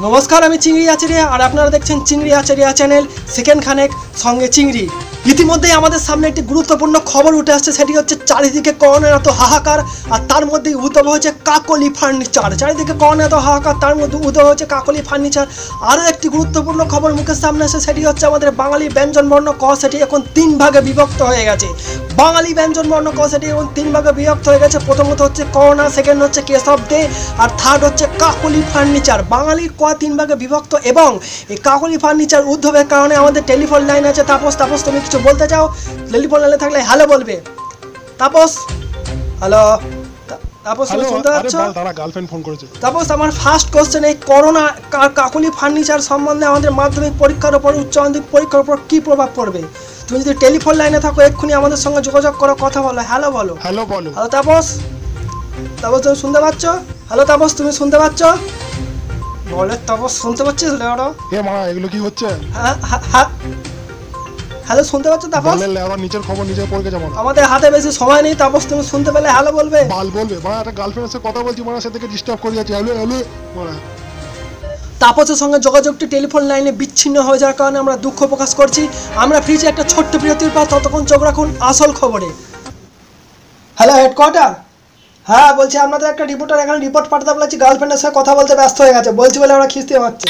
नमस्कार आमी चिंगड़ी आचार्य और आपनारा देखछेन चिंगड़ी आचार्य चैनल सेकेंड खानेक संगे चिंगड़ी। इतिमध्ये आमादेर सामने एक गुरुत्वपूर्ण खबर उठे आसছে সেটি হচ্ছে চারিদিকে করোনার তো হাহাকার और তার মধ্যে উদ্ভব হয়েছে কাকলি ফার্নিচার। চারিদিকে করোনার তো হাহাকার তার মধ্যে উদ্ভব হয়েছে কাকলি ফার্নিচার। আরও একটি গুরুত্বপূর্ণ খবর মুখের সামনে আসে সেটি হচ্ছে আমাদের বাঙালি ব্যঞ্জনবর্ণ ক সেটি এখন তিন ভাগে বিভক্ত হয়ে গেছে। বাঙালি ব্যঞ্জনবর্ণ ক সেটি এখন তিন ভাগে বিভক্ত হয়ে গেছে। প্রথমত হচ্ছে করোনা, সেকেন্ড হচ্ছে কেশব দে और থার্ড হচ্ছে কাকলি ফার্নিচার। বাঙালি ক তিন ভাগে বিভক্ত এবং এই কাকলি ফার্নিচার উদ্ভবের কারণে আমাদের টেলিফোন লাইন আছে। তাপস তুমি কিছু বলতে চাও? টেলিফোন লাইনে থাকলে হ্যালো বলবে। তাপস হ্যালো। তাপস তুমি শুনতে পাচ্ছ? দাঁড়া, গার্লফ্রেন্ড ফোন করেছে। তাপস আমার ফার্স্ট কোশ্চেন, এই করোনা কাকলি ফার্নিচার সম্বন্ধে আমাদের মাধ্যমিক পরীক্ষার উপর, উচ্চ মাধ্যমিক পরীক্ষার উপর কি প্রভাব পড়বে? তুমি যদি টেলিফোন লাইনে থাকো এক্ষুনি আমাদের সঙ্গে যোগাযোগ করো, কথা বলো, হ্যালো বলো, হ্যালো বলো। হ্যালো তাপস, তাপস তুমি শুনতে পাচ্ছ? হ্যালো তাপস তুমি শুনতে পাচ্ছ? বলে তাপস শুনতে পাচ্ছিস? এ মা এগুলো কি হচ্ছে? হ্যালো শুনতে পাচ্ছ তাপস? বললে আবার নিচের খবর নিজে পড়ে কে যাব না, আমাদের হাতে বেশি সময় নেই। তাপস তুমি শুনতে পেলে হ্যালো বলবে। বাল বলবে মা, একটা গার্লফ্রেন্ডের সাথে কথা বলছি, মানে সেটাকে ডিস্টার্ব করে যাচ্ছে। হ্যালো হ্যালো মা। তাপসের সঙ্গে যোগাযোগটি টেলিফোন লাইনে বিচ্ছিন্ন হয়ে যাওয়ার কারণে আমরা দুঃখ প্রকাশ করছি। আমরা ফ্রিজে একটা ছোট্ট বিরতির পর, ততক্ষণ চোখ রাখুন আসল খবরে। হ্যালো হেডকোয়ার্টার, হ্যাঁ বলছি আপনাদের একটা রিপোর্টার এখানে রিপোর্ট পাঠাতে বলেছি, গার্লফ্রেন্ডের সাথে কথা বলতে ব্যস্ত হয়ে গেছে বলছি বলে আমরা খিস্তি মারছি।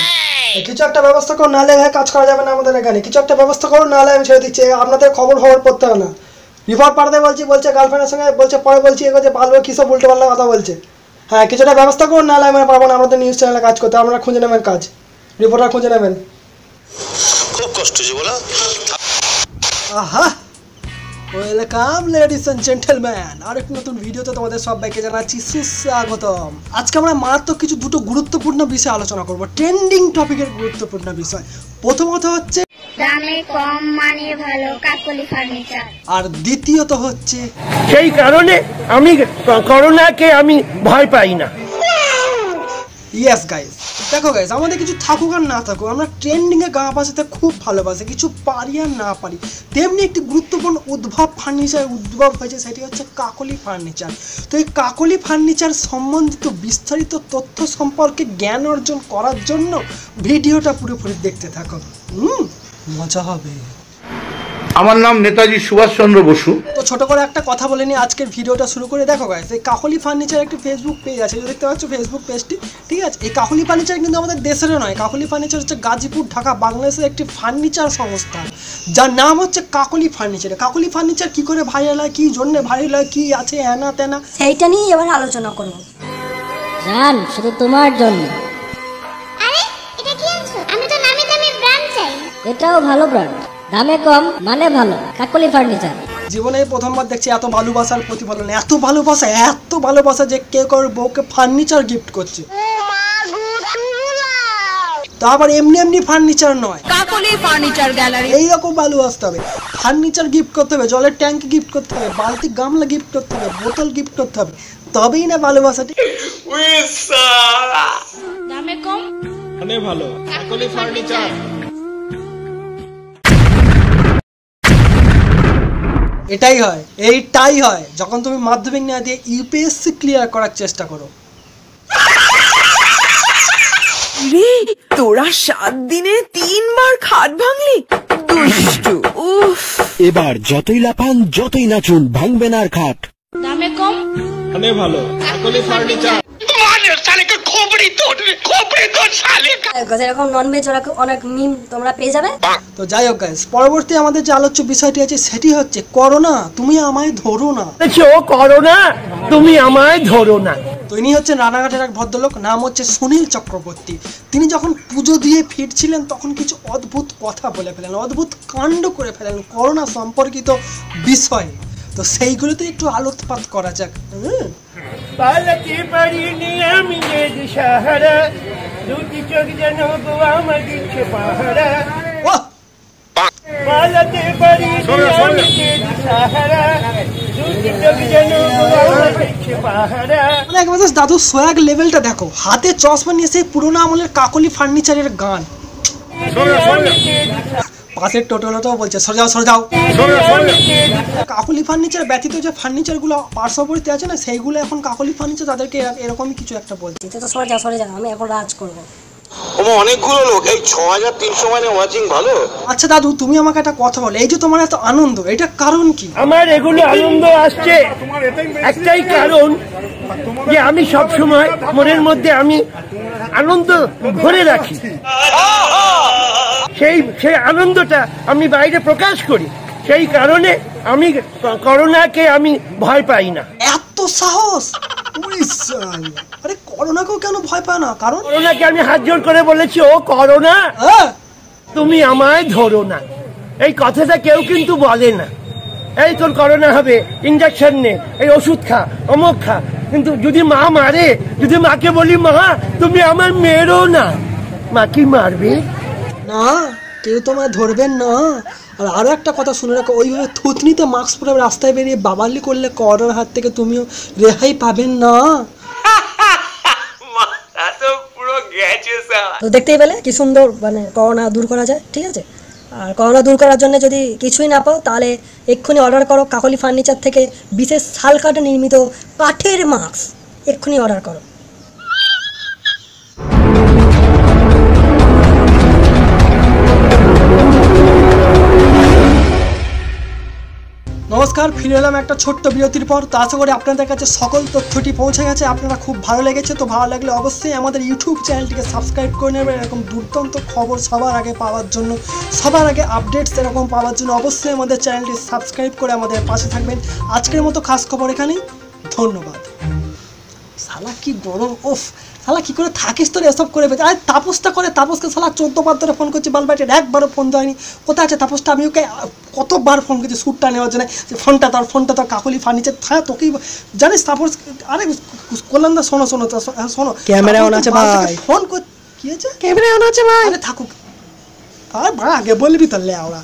কিছু একটা ব্যবস্থা করুন, নাহলে এখানে কাজ করা যাবে না আমাদের এখানে। কিছু একটা ব্যবস্থা করুন, নাহলে আমি ছেড়ে দিচ্ছি, আপনাদের খবর খবর পড়তে হবে না। রিপোর্ট পাঠাতে বলছি, বলছে গার্লফ্রেন্ডের সঙ্গে, বলছে পরে বলছি, এ কথা পারবো কিসব উল্টো পাল্লা কথা বলছে। হ্যাঁ কিছু একটা ব্যবস্থা করুন, নাহলে আমি পারবো না আমাদের নিউজ চ্যানেলে কাজ করতে। আপনারা খুঁজে নেবেন কাজ, রিপোর্টার খুঁজে নেবেন। খুব কষ্ট হচ্ছে বলো। আহা ওয়েলকাম লেডিস অ্যান্ড জেন্টেলম্যান, আরেকটি নতুন ভিডিওতে তোমাদের সবাইকে জানাচ্ছি সুস্বাগতম। আজকে আমরা মারাত্মক কিছু দুটো গুরুত্বপূর্ণ বিষয় আলোচনা করব, ট্রেন্ডিং টপিকের গুরুত্বপূর্ণ বিষয়। প্রথমত হচ্ছে দামে কম মানে ভালো কাকলি ফার্নিচার, আর দ্বিতীয়ত হচ্ছে সেই কারণে আমি করোনাকে আমি ভয় পাই না। ইয়েস গাইস, দেখো গাইস আমাদের কিছু থাকুক আর না থাকুক আমরা ট্রেন্ডিংয়ে গা ভাসাতে খুব ভালোবাসি, কিছু পারি আর না পারি। তেমনি একটি গুরুত্বপূর্ণ উদ্ভব ফার্নিচার উদ্ভব হয়েছে, সেটি হচ্ছে কাকলি ফার্নিচার। তো এই কাকলি ফার্নিচার সম্বন্ধিত বিস্তারিত তথ্য সম্পর্কে জ্ঞান অর্জন করার জন্য ভিডিওটা পুরোপুরি দেখতে থাকো, মজা হবে। আমার নাম নেতাজি সুভাষচন্দ্র বসু। তো ছোট করে একটা কথা বলে নিয়ে আজকের ভিডিওটা শুরু করে। দেখো গাইস এই কাকলি ফার্নিচার একটি ফেসবুক পেজ আছে, দেখতে পাচ্ছ ফেসবুক পেজটি, ঠিক আছে? এই কাকলি ফার্নিচার কিন্তু আমাদের দেশেরও নয়, কাকলি ফার্নিচার হচ্ছে গাজীপুর, ঢাকা, বাংলাদেশের একটি ফার্নিচার সংস্থা যার নাম হচ্ছে কাকলি ফার্নিচার। কাকলি ফার্নিচার কী করে ভাইরাল হয়, কী জন্য ভাইরাল হয়, কী আছে হ্যানা তেনা, সেইটা নিয়ে এবার আলোচনা করব। জান শুধু তোমার জন্য। আরে এটা কি আছে? আমি তো নামি দামি ব্র্যান্ড চাই। এটাও ভালো ব্র্যান্ড, দামে কম মানে ভালো কাকলি ফার্নিচার। জীবনে প্রথমবার দেখছি এত ভালোবাসার প্রতিফলন, এত ভালোবাসা, এত ভালোবাসা যে কেউ কারোর বউকে ফার্নিচার গিফট করছে। তো আবার এমনি এমনি ফার্নিচার নয়, কাকলি ফার্নিচার গ্যালারি। এইরকম ভালোবাসতে হবে, ফার্নিচার গিফট করতে হবে, জলের ট্যাঙ্ক গিফট করতে হবে, বালতি গামলা গিফট করতে হবে, বোতল গিফট করতে হবে, তবেই না ভালোবাসাটি। দামে কম মানে ভালো কাকলি ফার্নিচার। এটাই হয়, এইটাই হয় যখন তুমি মাধ্যমিক না দিয়ে ইউপিএসসি ক্লিয়ার করার চেষ্টা করো। রে তোরা 7 দিনে 3 বার খাট ভাঙলি, দুষ্টু। উফ, এবার যতই লাফান যতই নাচুন ভাঙবে না আর খাট। দামে কম মানে ভালো কাকলি ফার্নিচার। তো যাই হোক গাইস, পরবর্তী আমাদের যে আলোচ্য বিষয়টি আছে সেটি হচ্ছে করোনা তুমি আমায় ধরো না। করোনা তুমি আমায় ধরো না। তো ইনি হচ্ছেন রানাঘাটের এক ভদ্রলোক, নাম হচ্ছে সুনীল চক্রবর্তী। তিনি যখন পুজো দিয়ে ফিরছিলেন তখন কিছু অদ্ভুত কথা বলে ফেলেন, অদ্ভুত কাণ্ড করে ফেলেন করোনা সম্পর্কিত বিষয়। তো সেইগুলোতে একটু আলোকপাত করা যাক। দাদু সোয়াগ লেভেলটা দেখো, হাতে চশমা নিয়ে সেই পুরোনো আমলের কাকলি ফার্নিচারের গান। পাশের টোটোলাটাও বলছে সরে যাও সরে যাও। কাকলি ফার্নিচার ব্যতীত যে ফার্নিচারগুলো পার্শ্ববর্তী আছে না, সেইগুলো এখন কাকলি ফার্নিচার, তাদেরকে এরকমই কিছু একটা বলছে, সরে যাও সরে যাও আমি এখন রাজ করবো। प्रकाश करी से कारण करोना के भय पाई ना साहस अरे कोरोना को क्या भय पाना कारण कोरोना के आमी हाथ जोड़ करे बोलेছি ओ कोरोना তুমি আমায় ধরো না এই কথাটা কেউ কিন্তু বলে না এই তোর করোনা হবে ইনজেকশন নে এই ওষুধ খা অমুক খা কিন্তু যদি মা মারে যদি মাকে বলি মা তুমি আমায় মেরো না মা কি মারবে না কেউ তোমায় ধরবেন না और आरो एक कथा शुने रखो ओइभाबे थुतनीते मास्क परे रास्ताय बेरिये बाबाली करले करोनार हाथ थेके तुमिओ रेहाई पाबेन ना माथा तो पुरो गेछे साला तो देखतेई पेले कि सुंदर माने करोना दूर करा जाय ठीक आछे और करोना दूर करार जन्य जोदि किछुई ना पाओ ताहले एक्षुनि अर्डार करो काकली फार्निचार थेके विशेष शाल काटे निर्मित काठेर मास्क एक्षुनि अर्डार करो। नमस्कार फिर एलम एक छोट्ट बिरतिर पर तो आशा करी अपन का सकल तथ्यटी पहुँचे गए अपनारा खूब भालो लेगेछे तो भालो लागले अवश्य हमारे यूट्यूब चैनल के सबसक्राइब कर नेबेन एरकम दुर्दान्त खबर सबार आगे पावार जोन्नो सबार आगे आपडेट्स एरकम पावार जोन्नो अवश्य हमारे चैनलटी सबसक्राइब करे हमारे पाशे थाकबेन। आजकेर मतो खास खबर एखानेई धन्यवाद। साला कि गरम उफ साला कि करे थाकिस तोर एसब करे अरे तापसटा करे तापसके साला 14 बार धरे फोन करछि बालबाटेर एकबारो फोन देयनि कोथाय आछे तापसटा आमि ओके कतबार फोन करछि सूटटा नेवार जोन्नो जे फोनटा तार काकली फार्निचार था तोकेई जानिस तापस अरे कोलंदा सोनो सोनो सोनो कैमरा ऑन आछे भाई फोन कर कि आछे कैमरा ऑन आछे भाई अरे थाकुक अरे बा आगे बोलबि तो ले आवड़ा